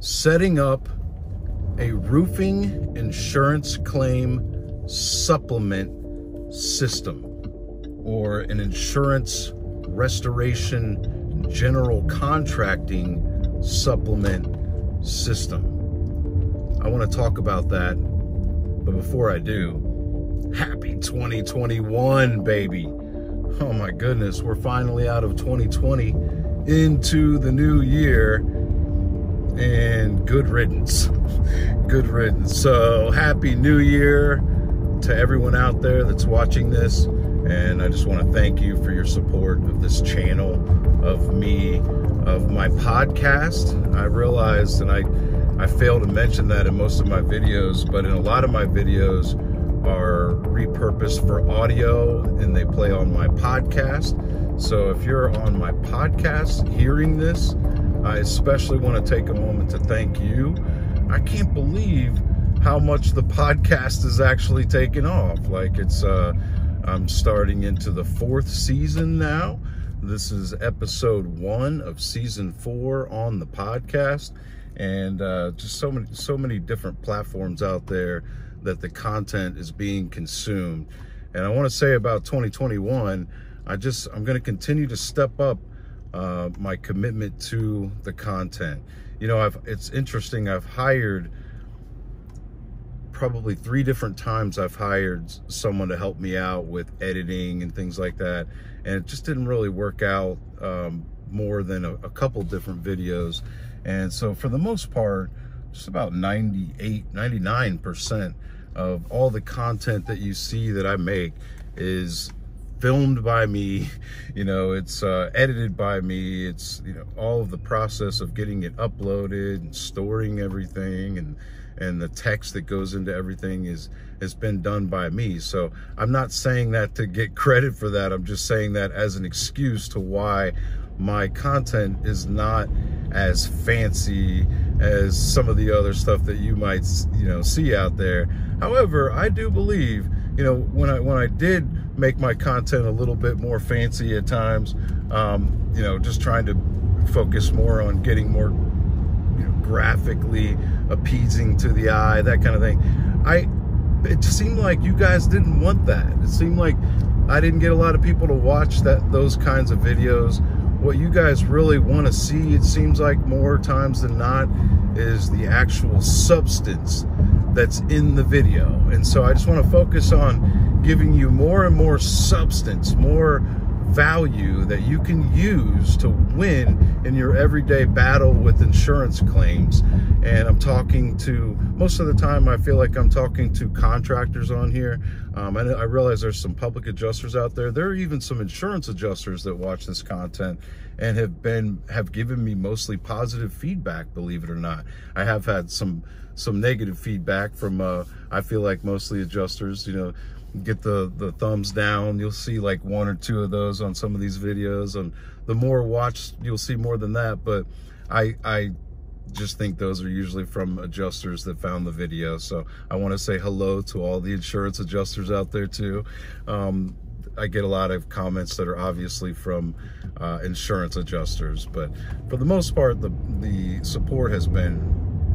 setting up a roofing insurance claim supplement system, or an insurance restoration general contracting supplement system. I want to talk about that, but before I do, happy 2021, baby. Oh my goodness, we're finally out of 2020 into the new year, and good riddance. Good riddance. So happy new year to everyone out there that's watching this, and I just want to thank you for your support of this channel, of me, of my podcast. I realized, and I fail to mention that in most of my videos, but in a lot of my videos are repurposed for audio and they play on my podcast. So if you're on my podcast hearing this, I especially want to take a moment to thank you. I can't believe how much the podcast is actually taking off. Like, it's I'm starting into the 4th season now. This is episode 1 of season 4 on the podcast. And just so many different platforms out there that the content is being consumed. And I want to say about 2021, I'm going to continue to step up my commitment to the content. You know, it's interesting. I've hired probably 3 different times. I've hired someone to help me out with editing and things like that, and it just didn't really work out more than a couple different videos. And so for the most part, just about 99% of all the content that you see that I make is filmed by me. You know, it's edited by me. It's, you know, all of the process of getting it uploaded and storing everything, and the text that goes into everything has been done by me. So I'm not saying that to get credit for that. I'm just saying that as an excuse to why my content is not as fancy as some of the other stuff that you might, you know, see out there. However, I do believe, you know, when I did make my content a little bit more fancy at times, you know, just trying to focus more on getting more, you know, graphically appeasing to the eye, that kind of thing, it seemed like you guys didn't want that. It seemed like I didn't get a lot of people to watch those kinds of videos. What you guys really want to see, it seems like more times than not, is the actual substance that's in the video. And so I just want to focus on giving you more and more substance, more value that you can use to win in your everyday battle with insurance claims. And I'm talking to, most of the time, I feel like I'm talking to contractors on here. And I realize there's some public adjusters out there. There are even some insurance adjusters that watch this content and have given me mostly positive feedback, believe it or not. I have had some negative feedback from, I feel like, mostly adjusters. You know, get the thumbs down. You'll see like 1 or 2 of those on some of these videos, and the more watched, you'll see more than that. But I just think those are usually from adjusters that found the video. So I want to say hello to all the insurance adjusters out there too. I get a lot of comments that are obviously from insurance adjusters, but for the most part, the support has been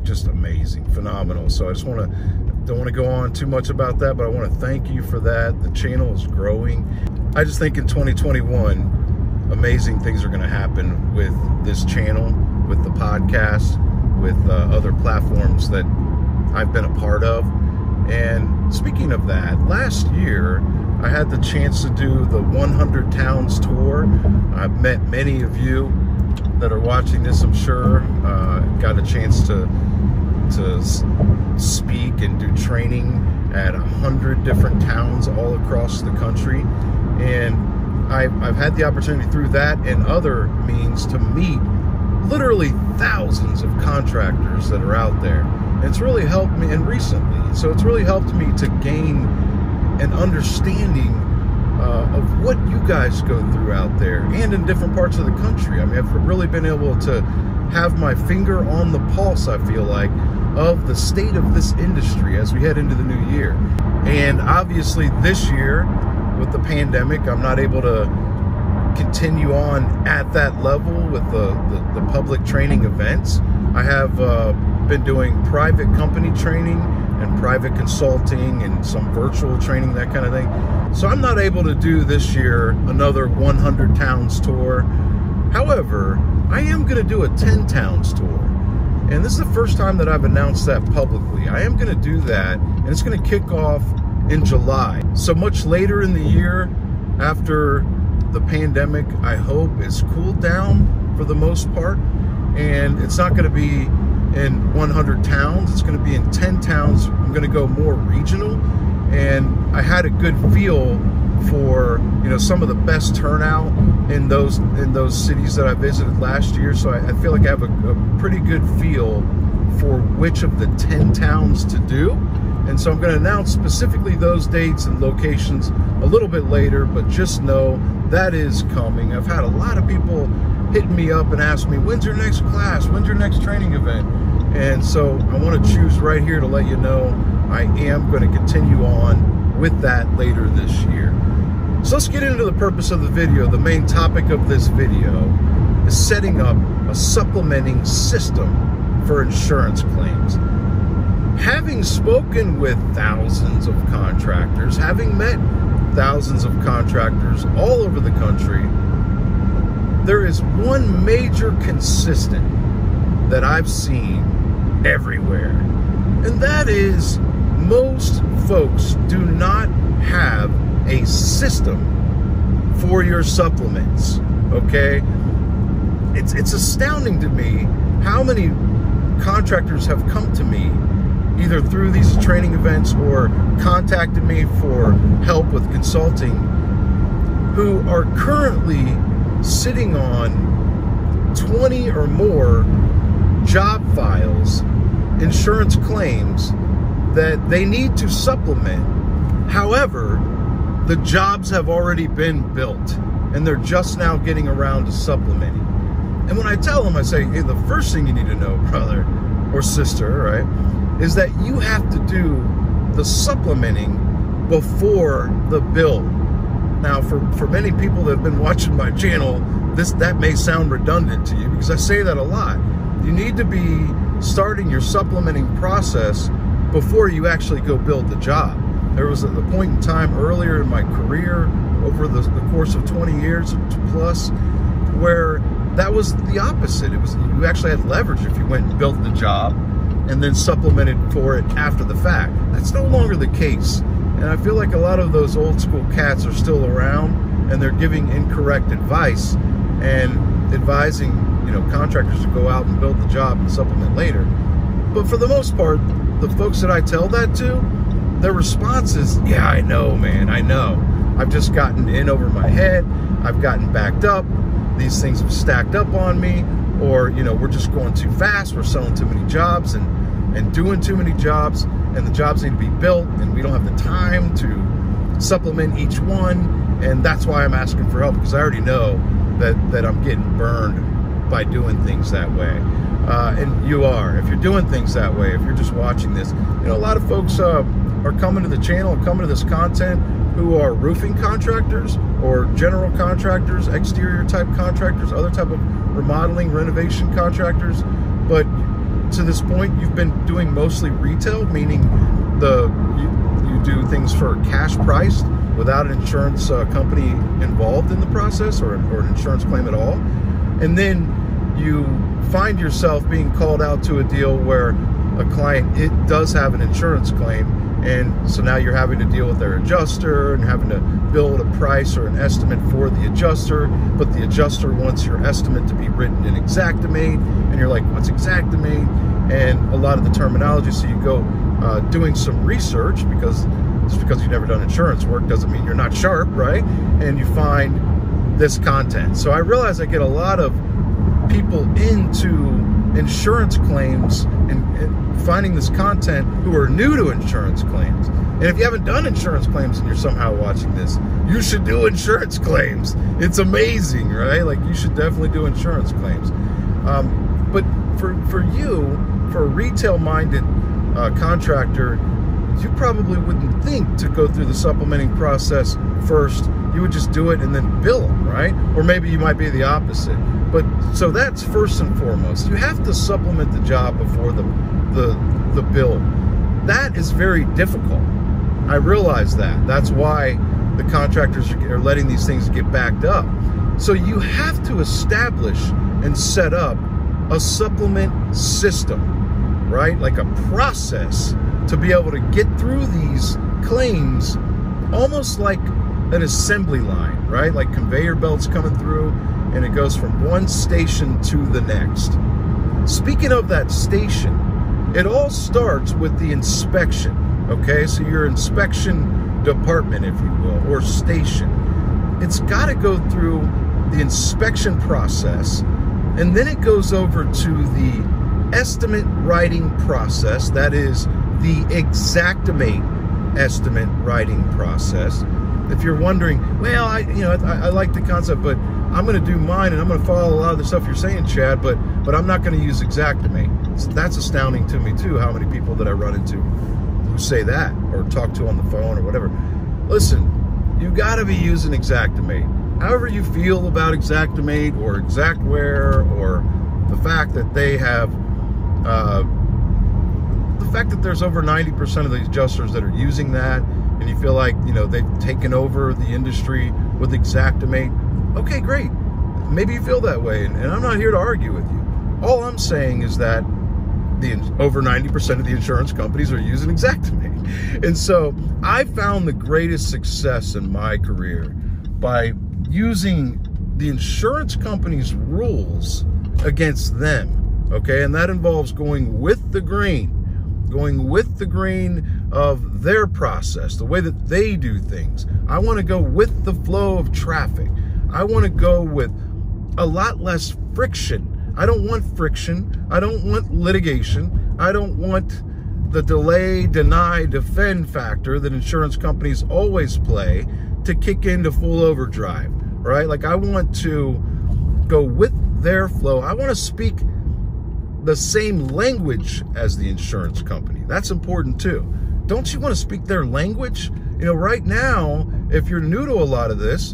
just amazing, phenomenal. So I just don't want to go on too much about that, but I want to thank you for that. The channel is growing. I just think in 2021, amazing things are going to happen with this channel, with the podcast, with other platforms that I've been a part of. And speaking of that, last year I had the chance to do the 100 Towns tour. I've met many of you that are watching this, I'm sure. Got a chance to speak and do training at 100 different towns all across the country. And I've had the opportunity through that and other means to meet literally thousands of contractors that are out there. It's really helped me, and recently, so it's really helped me to gain an understanding of what you guys go through out there and in different parts of the country. I mean, I've really been able to have my finger on the pulse, I feel like, of the state of this industry as we head into the new year. And obviously this year with the pandemic, I'm not able to continue on at that level with the public training events. I have been doing private company training and private consulting and some virtual training, that kind of thing. So I'm not able to do this year another 100 towns tour. However, I am going to do a 10 towns tour. And this is the first time that I've announced that publicly. I am going to do that, and it's going to kick off in July. So much later in the year, after the pandemic, I hope, is cooled down for the most part. And it's not going to be in 100 towns. It's going to be in 10 towns. I'm going to go more regional. And I had a good feel for, you know, some of the best turnout in those cities that I visited last year. So I feel like I have a pretty good feel for which of the 10 towns to do. And so I'm going to announce specifically those dates and locations a little bit later, but just know that is coming. I've had a lot of people hitting me up and asking me, when's your next class? When's your next training event? And so I want to choose right here to let you know I am going to continue on with that later this year. So let's get into the purpose of the video. The main topic of this video is setting up a supplementing system for insurance claims. Having spoken with thousands of contractors, having met thousands of contractors all over the country, there is one major consistent that I've seen everywhere, and that is most folks do not have a system for your supplements, okay? It's astounding to me how many contractors have come to me either through these training events or contacted me for help with consulting, who are currently sitting on 20 or more job files, insurance claims that they need to supplement. However, the jobs have already been built and they're just now getting around to supplementing. And when I tell them, I say, hey, the first thing you need to know, brother or sister, right, is that you have to do the supplementing before the build. Now, for many people that have been watching my channel, that may sound redundant to you because I say that a lot. You need to be starting your supplementing process before you actually go build the job. There was a point in time earlier in my career, over the course of 20 years plus, where that was the opposite. It was, you actually had leverage if you went and built the job and then supplemented for it after the fact. That's no longer the case. And I feel like a lot of those old school cats are still around and they're giving incorrect advice and advising, you know, contractors to go out and build the job and supplement later. But for the most part, the folks that I tell that to, their response is, yeah, I know, man, I know. I've just gotten in over my head. I've gotten backed up. These things have stacked up on me. Or, you know, we're just going too fast, we're selling too many jobs and doing too many jobs, and the jobs need to be built and we don't have the time to supplement each one, and that's why I'm asking for help, because I already know that I'm getting burned by doing things that way. And you are, if you're doing things that way, if you're just watching this. You know, a lot of folks are coming to the channel, coming to this content, who are roofing contractors or general contractors, exterior type contractors, other type of remodeling, renovation contractors. But to this point, you've been doing mostly retail, meaning you do things for cash price without an insurance company involved in the process or an insurance claim at all. And then you find yourself being called out to a deal where a client, it does have an insurance claim. And so now you're having to deal with their adjuster and having to build a price or an estimate for the adjuster, but the adjuster wants your estimate to be written in Xactimate, and you're like, what's Xactimate? And a lot of the terminology, so you go doing some research, because just because you've never done insurance work doesn't mean you're not sharp, right? And you find this content. So I realize I get a lot of people into insurance claims and finding this content who are new to insurance claims. And if you haven't done insurance claims and you're somehow watching this, you should do insurance claims. It's amazing, right? Like, you should definitely do insurance claims. But for a retail-minded contractor, you probably wouldn't think to go through the supplementing process first you would just do it and then bill them, right? Or maybe you might be the opposite. But so that's first and foremost. You have to supplement the job before the bill. That is very difficult. I realize that. That's why the contractors are letting these things get backed up. So you have to establish and set up a supplement system, right? Like a process to be able to get through these claims almost like an assembly line, right? Like conveyor belts coming through and it goes from one station to the next. Speaking of that station, it all starts with the inspection, okay? So your inspection department, if you will, or station. It's gotta go through the inspection process, and then it goes over to the estimate writing process, that is the Xactimate estimate writing process. If you're wondering, well, I like the concept, but I'm gonna do mine and I'm gonna follow a lot of the stuff you're saying, Chad, but I'm not gonna use Xactimate. So that's astounding to me too, how many people that I run into who say that or talk to on the phone or whatever. Listen, you gotta be using Xactimate. However you feel about Xactimate or Exactware or the fact that they have, the fact that there's over 90% of the adjusters that are using that, and you feel like, you know, they've taken over the industry with Xactimate, okay, great. Maybe you feel that way, and I'm not here to argue with you. All I'm saying is that the over 90% of the insurance companies are using Xactimate. And so I found the greatest success in my career by using the insurance company's rules against them, okay? And that involves going with the grain of their process, the way that they do things. I want to go with the flow of traffic. I want to go with a lot less friction. I don't want friction. I don't want litigation. I don't want the delay, deny, defend factor that insurance companies always play to kick into full overdrive, right? Like, I want to go with their flow. I want to speak the same language as the insurance company. That's important too. Don't you want to speak their language? You know, right now, if you're new to a lot of this,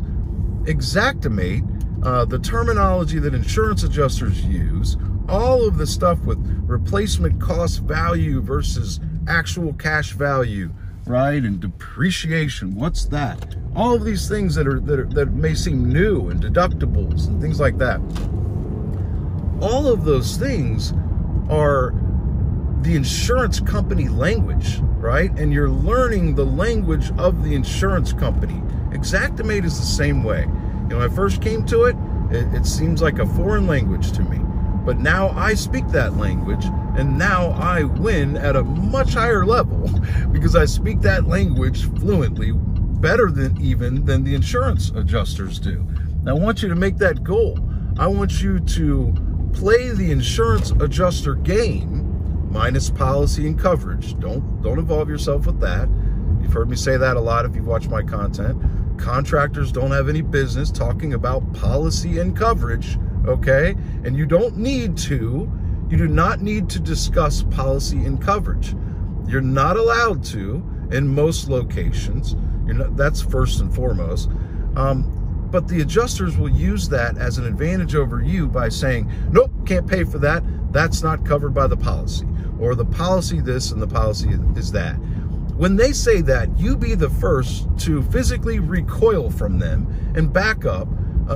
Xactimate, the terminology that insurance adjusters use, all of the stuff with replacement cost value versus actual cash value, right? And depreciation, what's that? All of these things that may seem new, and deductibles and things like that. All of those things are the insurance company language, right? And you're learning the language of the insurance company. Xactimate is the same way. You know, when I first came to it, it seems like a foreign language to me. But now I speak that language, and now I win at a much higher level because I speak that language fluently, better than even than the insurance adjusters do. Now, I want you to make that goal. I want you to play the insurance adjuster game, minus policy and coverage. Don't involve yourself with that. You've heard me say that a lot if you've watched my content. Contractors don't have any business talking about policy and coverage, okay? And you don't need to. You do not need to discuss policy and coverage. You're not allowed to in most locations. That's first and foremost. But the adjusters will use that as an advantage over you by saying, nope, can't pay for that. That's not covered by the policy. Or the policy this and the policy is that. When they say that, you be the first to physically recoil from them and back up.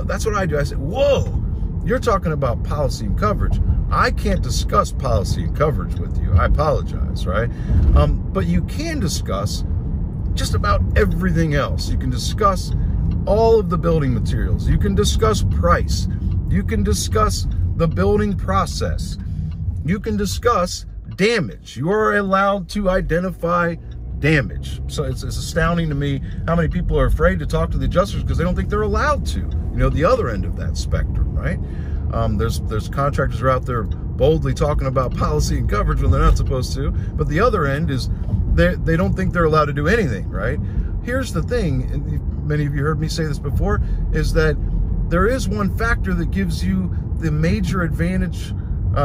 That's what I do. I say, whoa, you're talking about policy and coverage. I can't discuss policy and coverage with you. I apologize, right? But you can discuss just about everything else. You can discuss all of the building materials. You can discuss price. You can discuss the building process. You can discuss damage. You are allowed to identify damage. So it's astounding to me how many people are afraid to talk to the adjusters because they don't think they're allowed to. You know, the other end of that spectrum, right? There's contractors who are out there boldly talking about policy and coverage when they're not supposed to, but the other end is they don't think they're allowed to do anything, right? Here's the thing, many of you heard me say this before, is that there is one factor that gives you the major advantage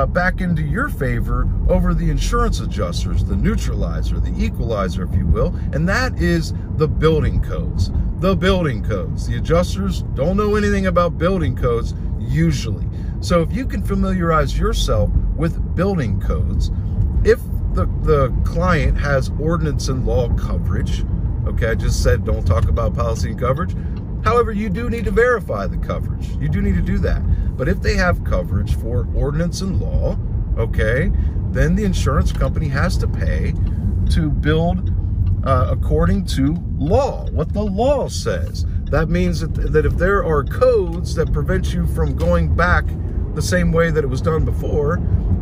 back into your favor over the insurance adjusters, the neutralizer, the equalizer, if you will, and that is the building codes. The building codes. The adjusters don't know anything about building codes usually. So if you can familiarize yourself with building codes, if the client has ordinance and law coverage, okay, I just said don't talk about policy and coverage. However, you do need to verify the coverage. You do need to do that. But if they have coverage for ordinance and law, okay, then the insurance company has to pay to build according to law, what the law says. That means that if there are codes that prevent you from going back the same way that it was done before,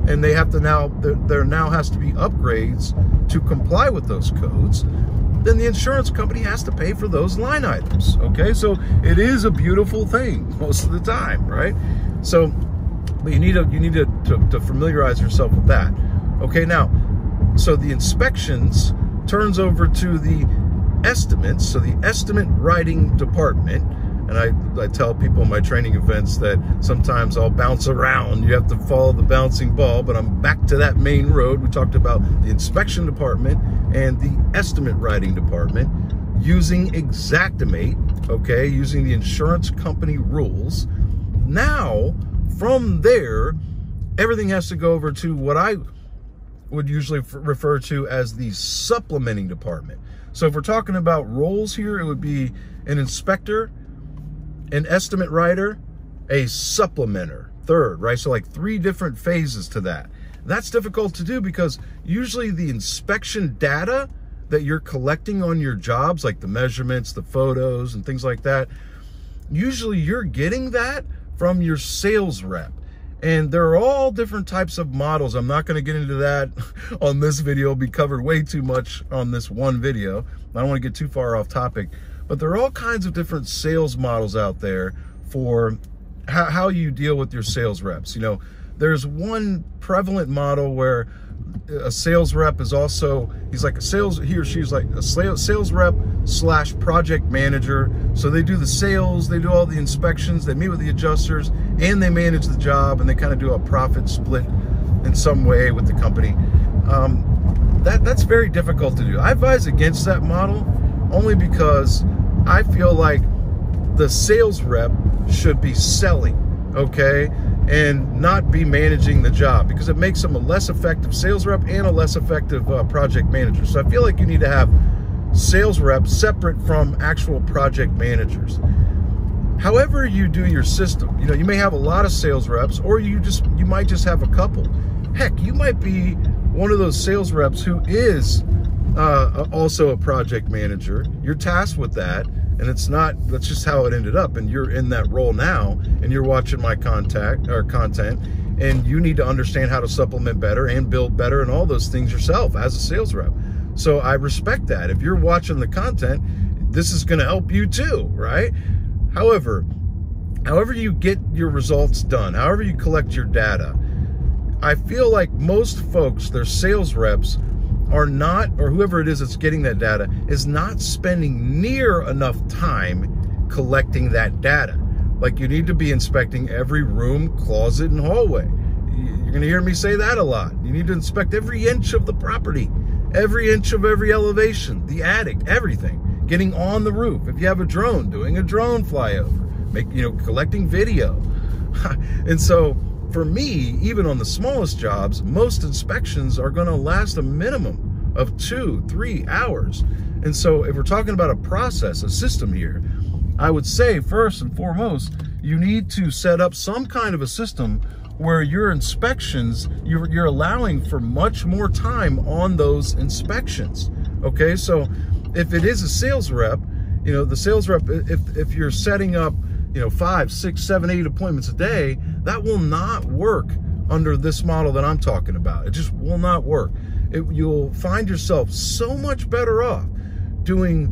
and they have to now, there now has to be upgrades to comply with those codes, then the insurance company has to pay for those line items, okay? So it is a beautiful thing most of the time, right? So but you need to familiarize yourself with that. Okay, now, so the inspections turns over to the estimates, so the estimate writing department, and I tell people in my training events that sometimes I'll bounce around. You have to follow the bouncing ball, but I'm back to that main road. We talked about the inspection department and the estimate writing department using Xactimate, okay, using the insurance company rules. Now, from there, everything has to go over to what I would usually refer to as the supplementing department. So if we're talking about roles here, it would be an inspector, an estimate writer, a supplementer, third, right? So like three different phases to that. That's difficult to do because usually the inspection data that you're collecting on your jobs, like the measurements, the photos, and things like that, usually you're getting that from your sales rep. And there are all different types of models. I'm not going to get into that on this video. It'll be covered way too much on this one video. I don't want to get too far off topic, but there are all kinds of different sales models out there for how you deal with your sales reps. You know, there's one prevalent model where a sales rep is also, he's like a sales, he or she's like a sales rep / project manager. So they do the sales, they do all the inspections, they meet with the adjusters, and they manage the job, and they kind of do a profit split in some way with the company. That's very difficult to do. I advise against that model only because I feel like the sales rep should be selling, okay, and not be managing the job, because it makes them a less effective sales rep and a less effective project manager. So I feel like you need to have sales reps separate from actual project managers. However you do your system, you know, you may have a lot of sales reps, or you might just have a couple. Heck, you might be one of those sales reps who is also a project manager. You're tasked with that, and it's not, that's just how it ended up, and you're in that role now, and you're watching my content, and you need to understand how to supplement better and build better and all those things yourself as a sales rep. So I respect that. If you're watching the content, this is going to help you too, right? However you get your results done, however you collect your data, I feel like most folks, their sales reps are not, or whoever it is that's getting that data, is not spending near enough time collecting that data. Like, you need to be inspecting every room, closet, and hallway. You're going to hear me say that a lot. You need to inspect every inch of the property, every inch of every elevation, the attic, everything. Getting on the roof. If you have a drone, doing a drone flyover, collecting video. And so for me, even on the smallest jobs, most inspections are going to last a minimum of 2-3 hours. And so if we're talking about a process, a system here, I would say first and foremost, you need to set up some kind of a system where your inspections, you're allowing for much more time on those inspections. Okay, so if it is a sales rep, you know, the sales rep, if you're setting up, you know, 5, 6, 7, 8 appointments a day, that will not work under this model that I'm talking about. It just will not work. You'll find yourself so much better off doing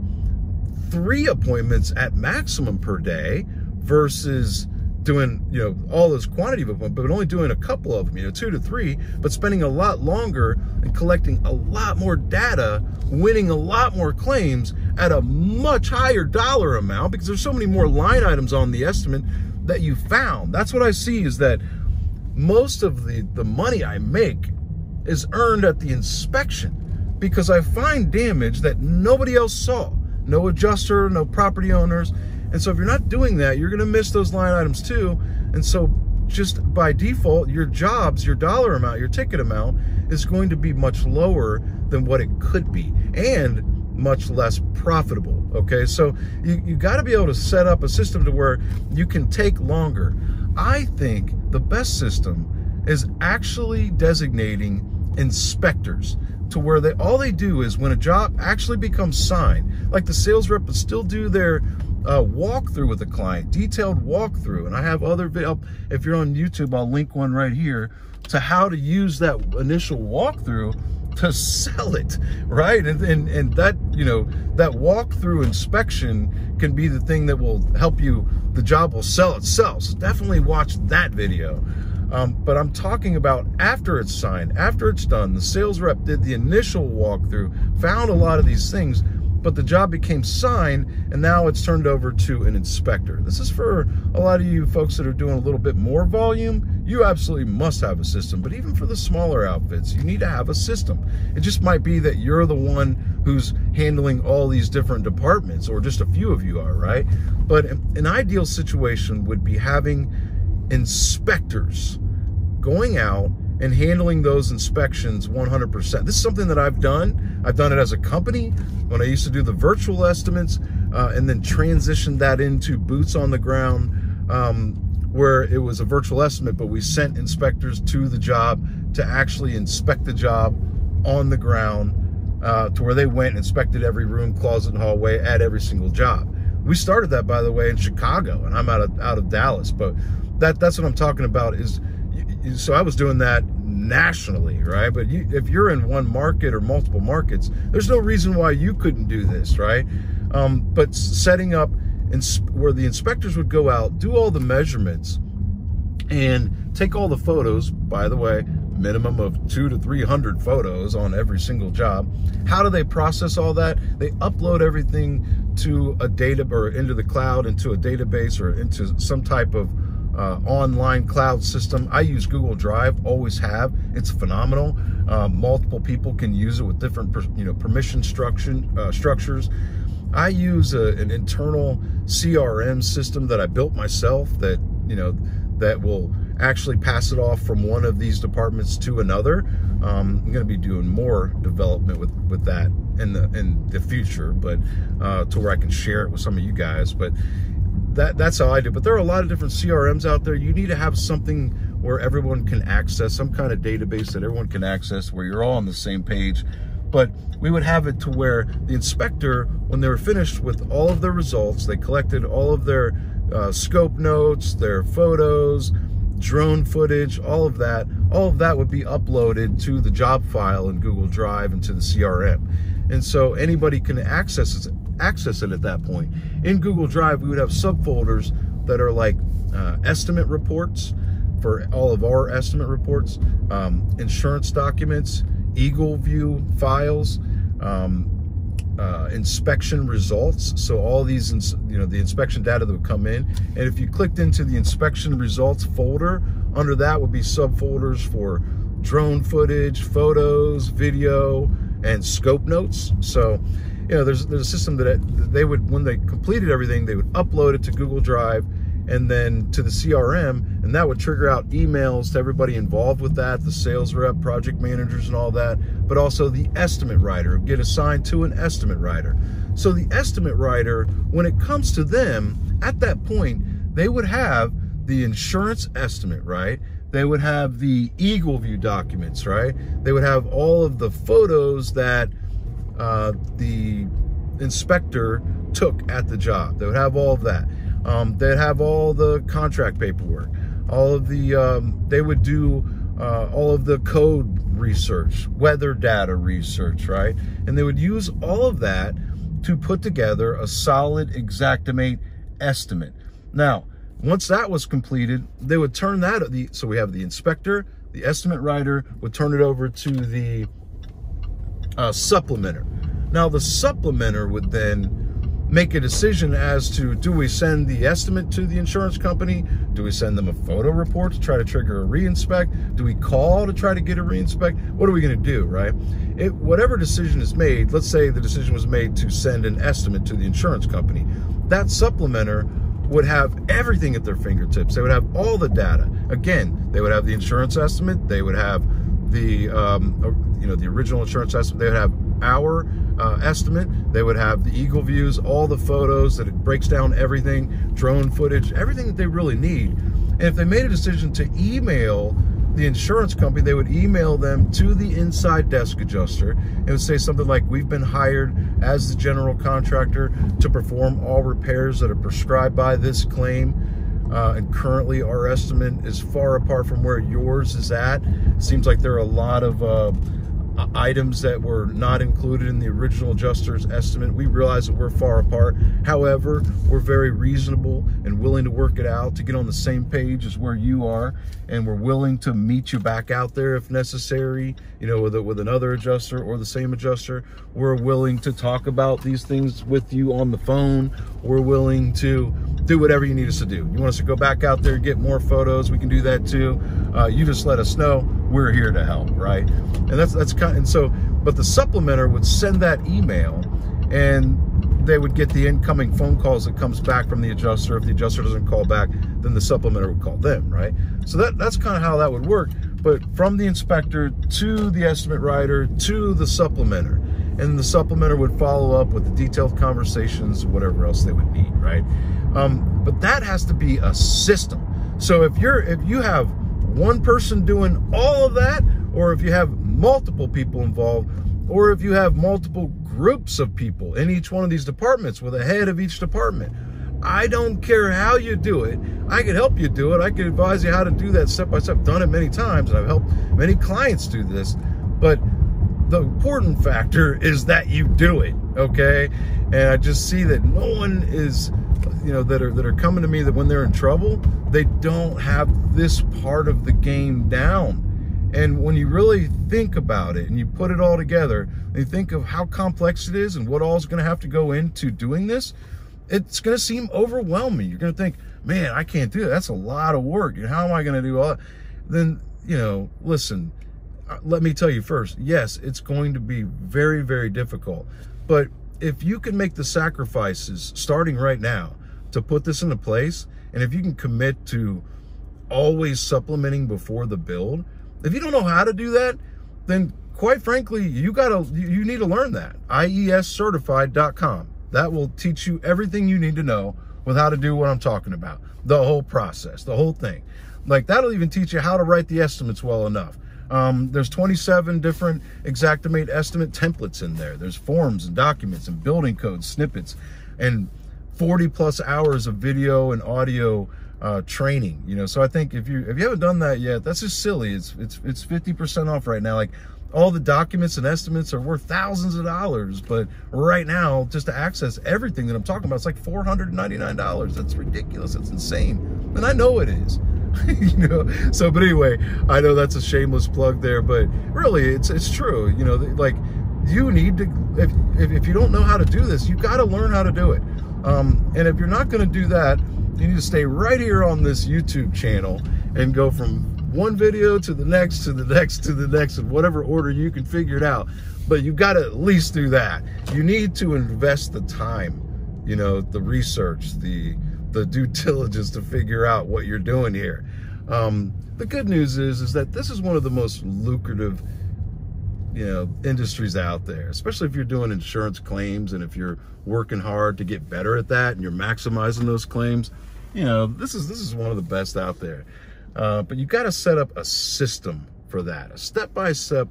3 appointments at maximum per day versus doing, you know, all this quantity of appointments, but only doing a couple of them, you know, 2 to 3, but spending a lot longer and collecting a lot more data, winning a lot more claims at a much higher dollar amount, because there's so many more line items on the estimate that you found. That's what I see, is that most of the money I make is earned at the inspection, because I find damage that nobody else saw. No adjuster, no property owners. And so if you're not doing that, you're gonna miss those line items too. And so just by default, your jobs, your dollar amount, your ticket amount is going to be much lower than what it could be and much less profitable, okay? So you gotta be able to set up a system to where you can take longer. I think the best system is actually designating inspectors, to where all they do is when a job actually becomes signed, like the sales rep would still do their walkthrough with the client, detailed walkthrough. And I have other video, if you're on YouTube, I'll link one right here to how to use that initial walkthrough to sell it, right? And that, you know, that walkthrough inspection can be the thing that will help you, the job will sell itself. So definitely watch that video. But I'm talking about after it's signed, after it's done, the sales rep did the initial walkthrough, found a lot of these things, but the job became signed and now it's turned over to an inspector. This is for a lot of you folks that are doing a little bit more volume. You absolutely must have a system, but even for the smaller outfits, you need to have a system. It just might be that you're the one who's handling all these different departments, or just a few of you are, right? But an ideal situation would be having inspectors going out and handling those inspections 100%. This is something that I've done. I've done it as a company when I used to do the virtual estimates, and then transitioned that into boots on the ground, where it was a virtual estimate, but we sent inspectors to the job to actually inspect the job on the ground, to where they went and inspected every room, closet, and hallway at every single job. We started that, by the way, in Chicago, and I'm out of Dallas, but that's what I'm talking about is, so I was doing that nationally, right? But if you're in one market or multiple markets, there's no reason why you couldn't do this, right? But setting up where the inspectors would go out, do all the measurements, and take all the photos, by the way, minimum of 200 to 300 photos on every single job. How do they process all that? They upload everything to a data, or into the cloud, into a database, or into some type of online cloud system. I use Google Drive, always have. It's phenomenal. Multiple people can use it with different, permission structures. I use an internal CRM system that I built myself that, that will actually pass it off from one of these departments to another. I'm going to be doing more development with that in the future, but to where I can share it with some of you guys. But that's how I do. But there are a lot of different CRMs out there. You need to have something where everyone can access, some kind of database that everyone can access, where you're all on the same page. But we would have it to where the inspector, when they were finished with all of their results, they collected all of their scope notes, their photos, drone footage, all of that would be uploaded to the job file in Google Drive and to the CRM. And so anybody can access it at that point. In Google Drive, we would have subfolders that are like estimate reports for all of our estimate reports, insurance documents, Eagle View files, inspection results. So all these, the inspection data that would come in. And if you clicked into the inspection results folder, under that would be subfolders for drone footage, photos, video, and scope notes. So, there's a system that they would, when they completed everything, they would upload it to Google Drive and then to the CRM, and that would trigger out emails to everybody involved with that, the sales rep, project managers, and all that, but also the estimate writer, get assigned to an estimate writer. So the estimate writer, when it comes to them, at that point, they would have the insurance estimate, right? They would have the Eagle View documents, right? They would have all of the photos that the inspector took at the job. They would have all of that. They'd have all the contract paperwork, all of the, they would do all of the code research, weather data research, right? And they would use all of that to put together a solid Xactimate estimate. Now, once that was completed, they would turn that, so we have the inspector, the estimate writer would turn it over to the supplementer. Now the supplementer would then make a decision as to, do we send the estimate to the insurance company? Do we send them a photo report to try to trigger a reinspect? Do we call to try to get a reinspect? What are we going to do, right? Whatever decision is made, let's say the decision was made to send an estimate to the insurance company. That supplementer would have everything at their fingertips. They would have all the data. Again, they would have the insurance estimate. They would have the, the original insurance estimate. They would have our estimate. They would have the Eagle views, all the photos, that it breaks down everything, drone footage, everything that they really need. And if they made a decision to email the insurance company, they would email them to the inside desk adjuster and would say something like, we've been hired as the general contractor to perform all repairs that are prescribed by this claim. And currently our estimate is far apart from where yours is at. Seems like there are a lot of items that were not included in the original adjuster's estimate. We realize that we're far apart. However, we're very reasonable and willing to work it out to get on the same page as where you are, and we're willing to meet you back out there if necessary, you know, with another adjuster or the same adjuster. We're willing to talk about these things with you on the phone. We're willing to do whatever you need us to do. You want us to go back out there and get more photos? We can do that too. You just let us know. We're here to help, right? And that's kind of, and so, but the supplementer would send that email, and they would get the incoming phone calls that comes back from the adjuster. If the adjuster doesn't call back, then the supplementer would call them, right? So that's kind of how that would work. But from the inspector to the estimate writer to the supplementer, and the supplementer would follow up with the detailed conversations, whatever else they would need, right? But that has to be a system. So if you have one person doing all of that, or if you have multiple people involved, or if you have multiple groups of people in each one of these departments with a head of each department, I don't care how you do it. I can help you do it. I can advise you how to do that step by step. I've done it many times, and I've helped many clients do this. But the important factor is that you do it, okay? And I just see that no one is, that are coming to me, that when they're in trouble, they don't have this part of the game down. And when you really think about it and you put it all together, and you think of how complex it is and what all is going to have to go into doing this, it's going to seem overwhelming. You're going to think, man, I can't do that. That's a lot of work. How am I going to do all that? Then, listen, let me tell you first, yes, it's going to be very, very difficult. But if you can make the sacrifices starting right now to put this into place, and if you can commit to always supplementing before the build, if you don't know how to do that, then quite frankly, you need to learn that. IESCertified.com. That will teach you everything you need to know with how to do what I'm talking about. The whole process, the whole thing. Like, that'll even teach you how to write the estimates well enough. There's 27 different Xactimate estimate templates in there. There's forms and documents and building codes, snippets, and 40 plus hours of video and audio training, So I think if you haven't done that yet, that's just silly. It's 50% off right now. Like, all the documents and estimates are worth thousands of dollars, but right now, just to access everything that I'm talking about, it's like $499. That's ridiculous. That's insane. And I know it is. So, but anyway, I know that's a shameless plug there, but really it's true. Like, you need to, if you don't know how to do this, you got to learn how to do it. And if you're not going to do that, you need to stay right here on this YouTube channel and go from one video to the next, to the next, to the next, in whatever order you can figure it out. But you've got to at least do that. You need to invest the time, the research, the due diligence to figure out what you're doing here. The good news is that this is one of the most lucrative, industries out there, especially if you're doing insurance claims and if you're working hard to get better at that and you're maximizing those claims. This is one of the best out there. But you got to set up a system for that, a step-by-step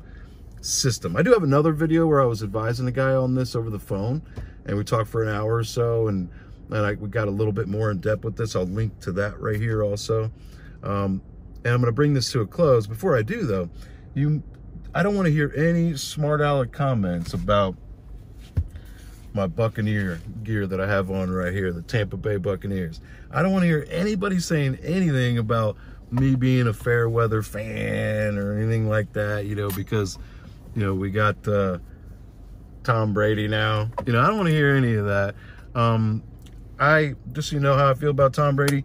system. I do have another video where I was advising a guy on this over the phone, and we talked for an hour or so, and we got a little bit more in depth with this. I'll link to that right here also. And I'm going to bring this to a close. Before I do, though, I don't want to hear any smart aleck comments about my Buccaneer gear that I have on right here, the Tampa Bay Buccaneers. I don't want to hear anybody saying anything about me being a fair weather fan or anything like that, because, we got Tom Brady now. I don't want to hear any of that. I just, so you know how I feel about Tom Brady,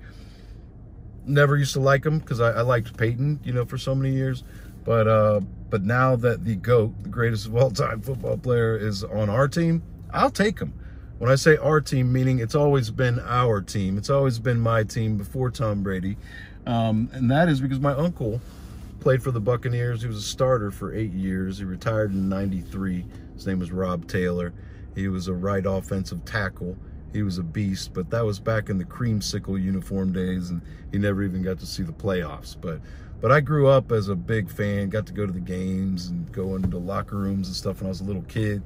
never used to like him because I liked Peyton, you know, for so many years. But now that the GOAT, the greatest of all time football player, is on our team, I'll take him. When I say our team, meaning it's always been our team. It's always been my team before Tom Brady. And that is because my uncle played for the Buccaneers. He was a starter for 8 years. He retired in '93. His name was Rob Taylor. He was a right offensive tackle. He was a beast, but that was back in the creamsicle uniform days, and he never even got to see the playoffs. But I grew up as a big fan, got to go to the games and go into locker rooms and stuff when I was a little kid.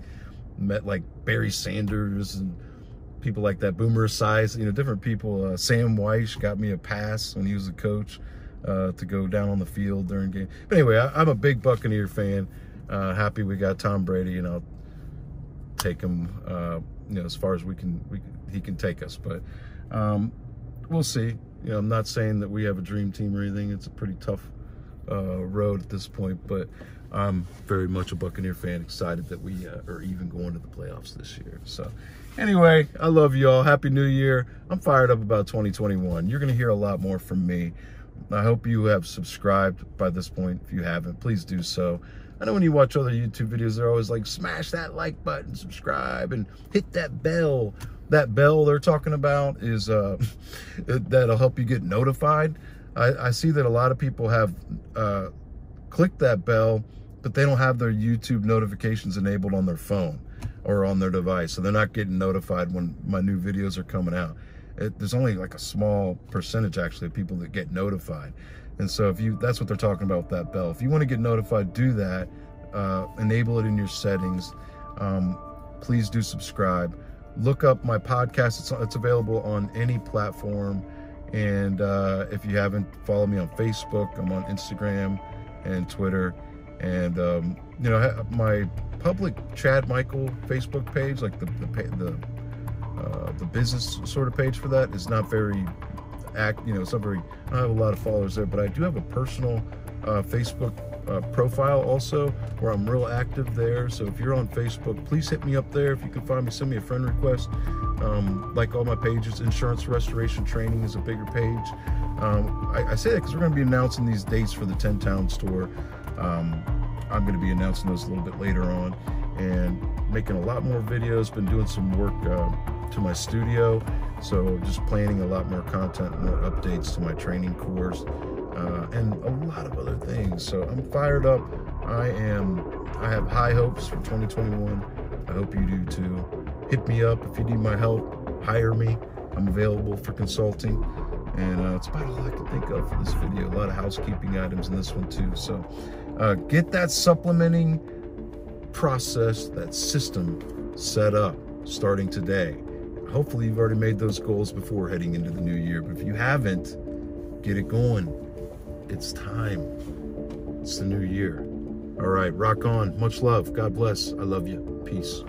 Met like Barry Sanders and people like that, Boomer Esiason, you know, different people. Sam Wyche got me a pass when he was a coach to go down on the field during game. But anyway, I'm a big Buccaneer fan. Happy we got Tom Brady, and I'll take him, you know, as far as he can take us. But we'll see. You know, I'm not saying that we have a dream team or anything. It's a pretty tough road at this point, but I'm very much a Buccaneer fan, excited that we are even going to the playoffs this year. So anyway, I love y'all. Happy New Year. I'm fired up about 2021. You're going to hear a lot more from me. I hope you have subscribed by this point. If you haven't, please do so. I know when you watch other YouTube videos, they're always like, smash that like button, subscribe, and hit that bell. That bell they're talking about is that'll help you get notified. I see that a lot of people have clicked that bell, but they don't have their YouTube notifications enabled on their phone or on their device. So they're not getting notified when my new videos are coming out. There's only like a small percentage actually of people that get notified. And so if you, that's what they're talking about with that bell. If you want to get notified, do that, enable it in your settings. Please do subscribe. Look up my podcast. It's available on any platform. And if you haven't, follow me on Facebook. I'm on Instagram and Twitter. And, you know, my public Chad Michael Facebook page, like the business sort of page for that, is not very active. You know, it's not very, I don't have a lot of followers there, but I do have a personal Facebook profile also where I'm real active there. So if you're on Facebook, please hit me up there. If you can find me, send me a friend request. Like all my pages, Insurance Restoration Training is a bigger page. I say that because we're going to be announcing these dates for the 10-town store. I'm going to be announcing those a little bit later on, and making a lot more videos. Been doing some work to my studio, so just planning a lot more content, more updates to my training course, and a lot of other things. So I'm fired up. I have high hopes for 2021. I hope you do too. Hit me up if you need my help. Hire me. I'm available for consulting. And it's about all I can think of for this video. A lot of housekeeping items in this one too. So get that supplementing process, that system set up starting today. Hopefully you've already made those goals before heading into the new year. But if you haven't, get it going. It's time. It's the new year. All right, rock on. Much love. God bless. I love you. Peace.